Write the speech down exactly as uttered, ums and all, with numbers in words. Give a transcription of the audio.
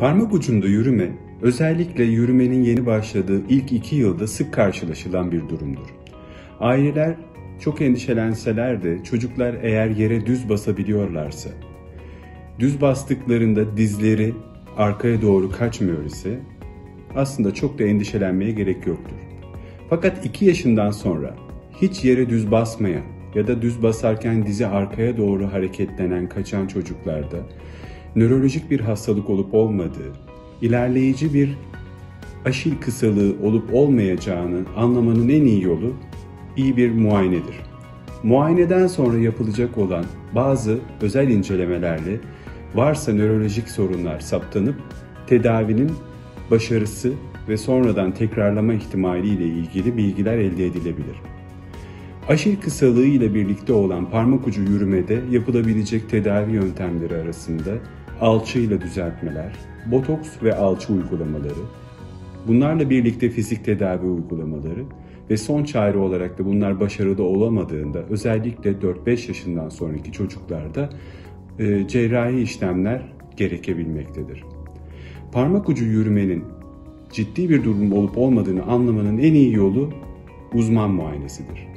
Parmak ucunda yürüme, özellikle yürümenin yeni başladığı ilk iki yılda sık karşılaşılan bir durumdur. Aileler çok endişelenseler de çocuklar eğer yere düz basabiliyorlarsa, düz bastıklarında dizleri arkaya doğru kaçmıyor ise aslında çok da endişelenmeye gerek yoktur. Fakat iki yaşından sonra hiç yere düz basmayan ya da düz basarken dizi arkaya doğru hareketlenen, kaçan çocuklarda nörolojik bir hastalık olup olmadığı, ilerleyici bir Aşil kısalığı olup olmayacağını anlamanın en iyi yolu iyi bir muayenedir. Muayeneden sonra yapılacak olan bazı özel incelemelerle varsa nörolojik sorunlar saptanıp tedavinin başarısı ve sonradan tekrarlama ihtimaliyle ilgili bilgiler elde edilebilir. Aşil kısalığı ile birlikte olan parmak ucu yürümede yapılabilecek tedavi yöntemleri arasında alçıyla düzeltmeler, botoks ve alçı uygulamaları, bunlarla birlikte fizik tedavi uygulamaları ve son çare olarak da bunlar başarılı olamadığında özellikle dört beş yaşından sonraki çocuklarda e, cerrahi işlemler gerekebilmektedir. Parmak ucu yürümenin ciddi bir durum olup olmadığını anlamanın en iyi yolu uzman muayenesidir.